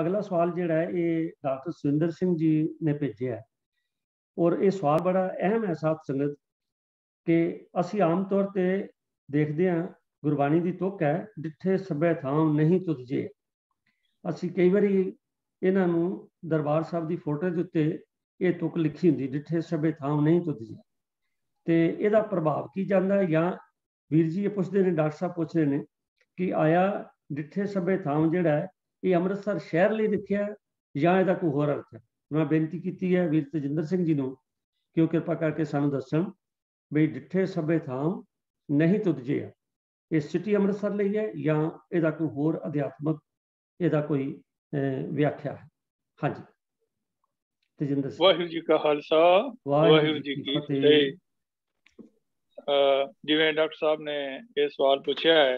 अगला सवाल जिहड़ा है ये डॉक्टर सुंदर सिंह जी ने भेजा है और ये सवाल बड़ा अहम है साथ संगत कि असी आम तौर ते देखते हैं गुरबाणी की तुक है जिथे सभ्य थाव नहीं तुझे। असी कई बारी इन्हों दरबार साहब की फोटो के उत्ते ये तुक लिखी होंगी जिथे सभ्य थाव नहीं तुझे तो यदा प्रभाव की जाता है या वीर जी ये पूछते हैं डॉक्टर साहब पूछ रहे हैं कि आया जिथे सभ्य थाव जोड़ा है ये अमृतसर शहर लिए लिखिया या इसका कोई होर अर्थ है। मैं बेनती की है वीर तजिंदर सिंह जी ने कि वह कृपा करके सानू दसन बी जिथे सभ्य थाव नहीं तुझे है ये सिटी अमृतसर लिए है या इसका कोई होर अध्यात्मक इसका कोई व्याख्या है। हाँ जी तजिंदर सिंह वाहिगुरू जी का खालसा वाहिगुरू जी की फतेह। जिवें डॉक्टर साहब ने यह सवाल पूछा है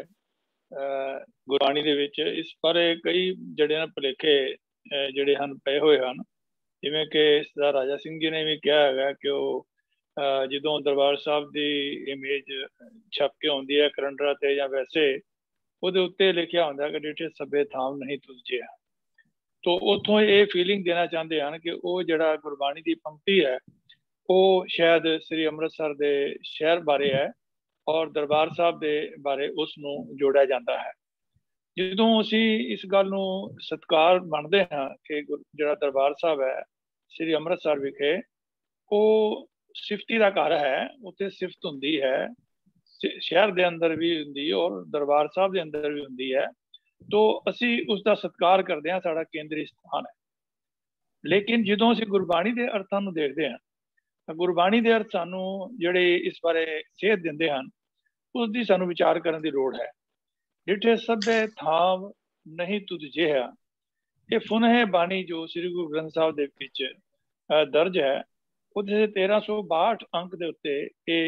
गुरबाणी दे विच इस बारे कई जिहड़े ना भुलेखे जिहड़े हन पए होए हन जिवें कि सरदार राजा सिंह जी ने भी कहा है कि वह जदों दरबार साहब की इमेज छप के आउंदी है करंडरा ते जां वैसे उहदे उत्ते लिखिया हुंदा कि जिथे सभे थाम नहीं तुझे है तो उत्थों ये फीलिंग देना चाहते हैं कि वह जिहड़ा गुरबाणी की पंक्ति है वो शायद श्री अमृतसर के शहर बारे है और दरबार साहब के बारे उसनों जोड़िया जाता है। जो असी इस गल नूं सत्कार मानते हाँ कि जिहड़ा दरबार साहब है श्री अमृतसर विखे वो सिफती का घर है उत्थे सिफत हुंदी है शहर के अंदर भी हुंदी और दरबार साहब के अंदर भी हुंदी है तो असी उसका सत्कार करते हाँ साड़ा केंद्री स्थान है। लेकिन जो असी गुरबाणी के अर्थां नूं देखते हैं गुरबाणी के अर्थ सानू जिहड़े इस बारे सेध दिंदे हन उसकी सानू विचार करन दी लोड़ है। जिथे सभे थाव नहीं तुझे है ये फुनहे बाणी जो श्री गुरु ग्रंथ साहिब दे विच दर्ज है उसे 1362 अंक के उत्ते ये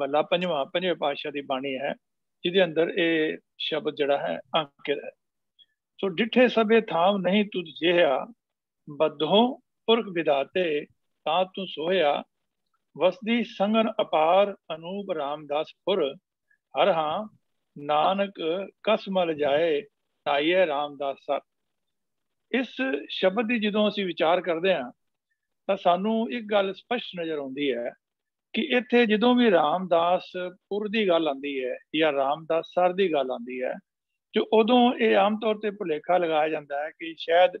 महला पंजवें पातशाह की बाणी है जिहदे अंदर ये शब्द जिहड़ा है अंकित है। सो जिथे सभे थाव नहीं तुझे है बद्धों पुरख विधाते तू सोया वसदी संगन अपार अनूप रामदास पुर हर हां नानक कसमल जाए नाइए रामदास सर। इस शब्द की जो असी विचार करते हैं तो सानू एक गल स्पष्ट नज़र आती है कि इत्थे जो भी रामदास पुर की गल आती है या रामदास सर की गल आती है जो उदों ये आम तौर पर भुलेखा लगाया जाता है कि शायद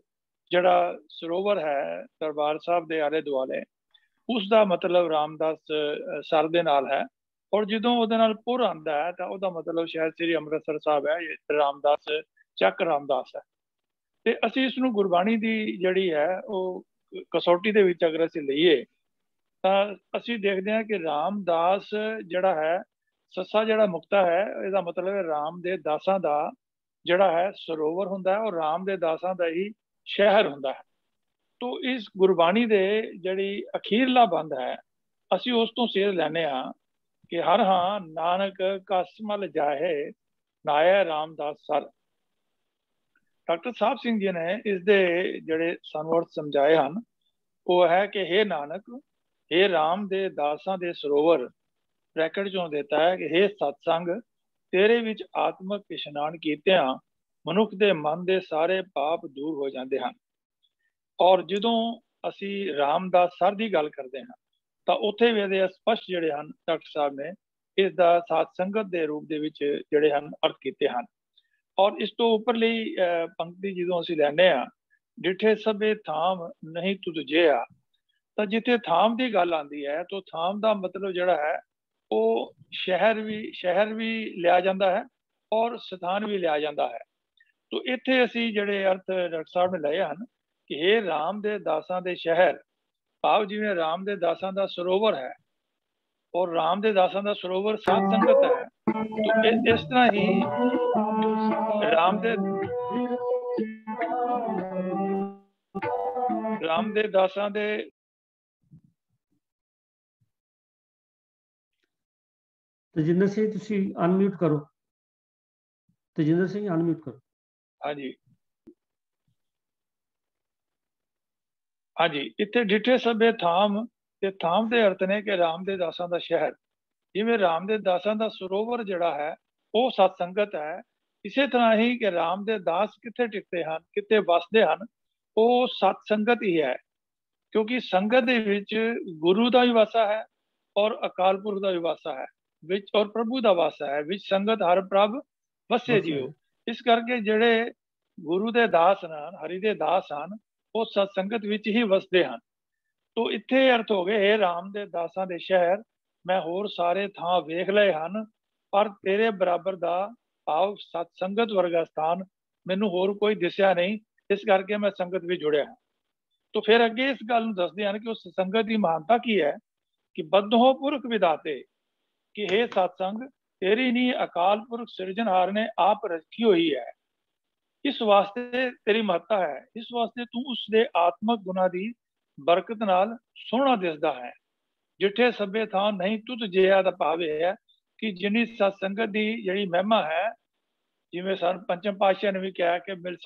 जड़ा सरोवर है दरबार साहब के आले दुआले उसका मतलब रामदास सर दे नाल है और जो पुर आता है तो वह मतलब शायद श्री अमृतसर साहब है रामदास चक रामदास है। तो असी इस गुरबाणी की जड़ी है वो कसौटी के अगर असी लीए तो असी देखते हैं कि रामदास जड़ा है ससा जड़ा मुक्ता है इसका मतलब है राम के दासा का जड़ा है सरोवर हुंदा है और राम के दासा का ही शहर हुंदा है। तो इस गुरबाणी दे जड़ी अखीरला बंद है असी उस तो सेध लैने हाँ कि हर हां नानक कसमल जाहे नाए रामदास सर। डॉक्टर साहब सिंह जी ने इस दे जड़े सनवर्थ समझाए हैं वो है कि हे नानक हे राम दे दासां दे सरोवर ब्रैकेट चों देता है कि हे सतसंग तेरे विच आत्मक इशनान कीते हाँ मनुख के मन के सारे पाप दूर हो जाते हैं। और जो असी रामदास सर की गल करते हैं तो उत्थे वे स्पष्ट जोड़े हैं डॉक्टर साहब ने इसका साध संगत के रूप के जोड़े हैं अर्थ किए हैं। और इस तो उपरली पंक्ति जो असी लैने जिथे सभे थाम नहीं तुझे आ तो जिथे थाम की गल आती है तो थाम का मतलब जोड़ा है वो शहर भी लिया जाता है और स्थान भी लिया जाता है। तो इत्थे असी जिहड़े अर्थ डॉक्टर साहब ने लए हन कि हे राम दे दासां दे शहर भाव जिवें राम दे दासां दा सरोवर है और राम दे दासां दा सरोवर साध संगत है तो इस तरह ही राम दे दासां दे तजिंदर सिंह तुसीं अनम्यूट करो तजिंदर सिंह अनम्यूट करो। हाँ जी इत्थे डिठे सभे थाम ते थाम दे अर्थ ने कि राम दे दासां दा शहर जिवें राम दे दासां दा सरोवर जड़ा है वो सतसंगत है इसे तरह ही कि राम दे दास किथे टिकते हैं, किथे वसते हैं, वो सत संगत ही है। क्योंकि संगत दे विच गुरु का भी वासा है और अकाल पुरख का भी वासा है, विच और प्रभु का वासा है, विच संगत हर प्रभ वसे जियो। इस करके जिहड़े गुरु के दास हैं, हरि के दास हैं, वो सत संगत विच ही वसते हैं। तो इत्थे अर्थ हो गए, हे राम दे दासां दे शहर, मैं होर सारे थां वेख लए हन, पर तेरे बराबर दा भाव सत संगत वर्गा स्थान मैनू होर कोई दिसिया नहीं, इस करके मैं संगत भी जुड़िया हाँ। तो फिर अगे इस गल नूं दसदे हन कि उस संगत की महानता की है कि बद्धो पुरख विदाते, कि हे सतसंग तेरी नी अकाल पुरख सृजनहार ने आप रखी हुई है, इस वास्ते तेरी महत्ता है, इस वास्ते तू उसके आत्मक गुणा की बरकत नाल सोहना दिसदा है। जिथे सभे थां नहीं तुत जिया दा पावे है, कि जिनी सतसंगत की जिहड़ी महिमा है, जिवें साडे पंचम पातशाह ने भी कहा कि मिल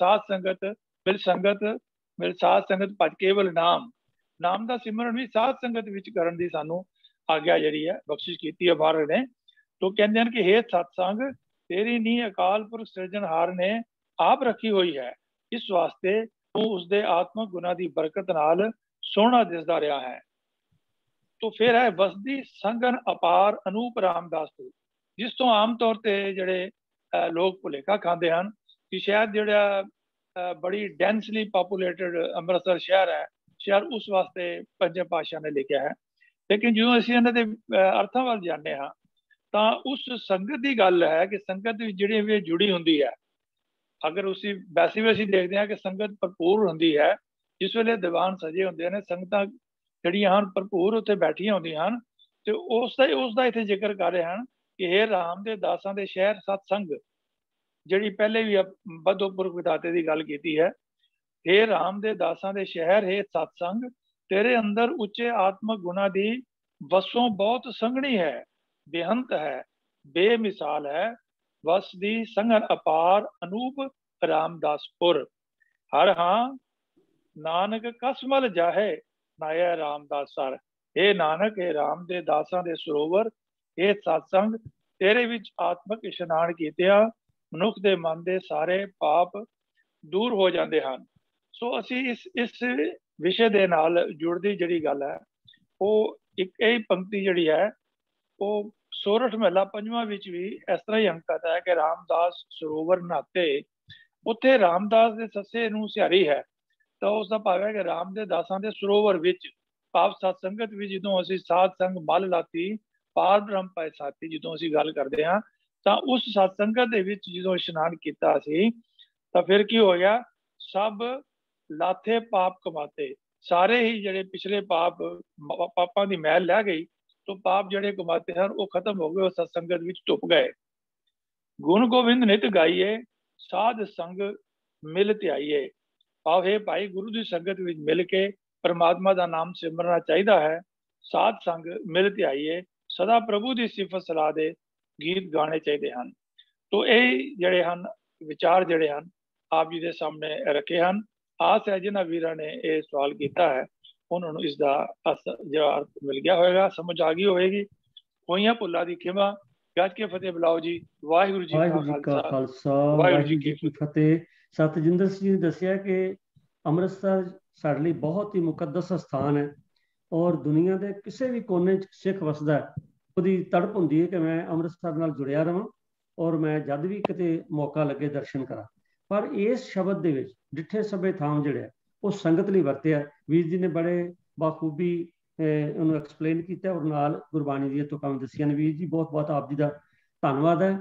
साथ संगत भज केवल नाम का सिमरन भी साध संगत विच करन दी सानू आग्या जिहड़ी है बख्शिश कीती है महाराज ने। तो कहंदे हन कि हे सतसंग तेरी नींह अकाल पुरख सृजनहार ने आप रखी हुई है, इस वास्ते तू उसके आत्मक गुणा की बरकत नाल सोहना दिसदा रहा है। तो फिर है वसदी संगन अपार अनूप रामदास तू, जिस तो आम तौर पर जिहड़े लोग भुलेखा खाते हैं कि शायद जिहड़ा बड़ी डेंसली पापूलेटिड अमृतसर शहर उस वास्ते पंजे पातशाह ने लिखा है। लेकिन जो असीं इन्हां दे अर्थां वाल जाने हाँ तो उस संगत की गल है कि संगत जिहड़ी भी जुड़ी हुंदी है, अगर उसी वैसे भी असीं देखते हैं कि संगत भरपूर हुंदी है, जिस वेले दीवान सजे हुंदे ने, संगतां जिहड़ियां हन भरपूर उत्थे बैठियां हुंदियां हन, ते उसदा इत्थे जिक्र कर रहे हैं कि हे राम दे दासां दे शहर सतसंग, जिहड़ी पहले भी बद्धो पुरख विधाते दी गल कीती है। हे राम दे दासां दे शहर हे सतसंग, तेरे अंदर उच्चे आत्मक गुणा दी वसों बहुत संघनी है, बेअंत है, बेमिसाल है, वस दी संगन अपार अनूप रामदासपुर। हर हां नानक कसमल जाहे नाया रामदास सर, हे नानक हे राम दे दासां दे सरोवर हे सतसंग, तेरे विच आत्मक इशनान कीतिया मनुख दे मन दे सारे पाप दूर हो जाते हैं। सो असी इस विषय दे नाल जुड़दी जिहड़ी गल है वह एक यही पंक्ति जिहड़ी है वह सोरठ महला पंजवां विच भी इस तरह ही अंकित है कि रामदास सरोवर नाते, उत्थे रामदास दे ससे नूं सिहारी है, तो उसका भाव है कि राम दे दासां दे सरोवर विच पाप सत संगत भी जदों असीं साध संग मल लाती पार ब्रह्म पाए साथी जदों असीं गल करदे हां, तां उस सत संगत दे विच जदों इशनान कीता सी तां फिर की हो गया, सब लाथे पाप कमाते, सारे ही जिहड़े पिछले पापां दी मैल लै गई, तो पाप जड़े कमाते हैं वह खत्म हो गए, सत्संगत विच टुप गए। गुण गोविंद नित गाइए साध संग मिल त्याइए, आओ हे भाई गुरु की संगत विच मिल के परमात्मा का नाम सिमरना चाहिदा है। साध संग मिल त्याइए, सदा प्रभु की सिफत सलाह दे गीत गाने चाहिए हैं। तो यही जड़े हैं विचार जड़े हैं आप जी के सामने रखे हैं। आस है जिन्होंने वीर ने यह सवाल किया है उन्होंने इसका जवाब मिल गया होगा, समझ आ गई होगी। होइयां भुल्लां दी खिमा, गज के फतेह बुलाओ जी। वाहिगुरू जी का खालसा वाहिगुरू जी की फतेह। सतजिंदर सिंह ने दसिया कि अमृतसर साडे लई बहुत ही मुकदस स्थान है और दुनिया के किसी भी कोने सिख वसदा है उहदी तड़प हुंदी है कि मैं अमृतसर नाल जुड़िया रहां और मैं जद भी किते मौका लगे दर्शन करा। पर इस शब्द दे विच जिथे सभे थां जिहड़ा वो संगत लिए वरत्या वीर जी ने बड़े बाखूबी उन्होंने एक्सप्लेन किया और गुरबाणी दी तुकां दसियां ने। वीर जी बहुत बहुत आप जी का धन्नवाद है।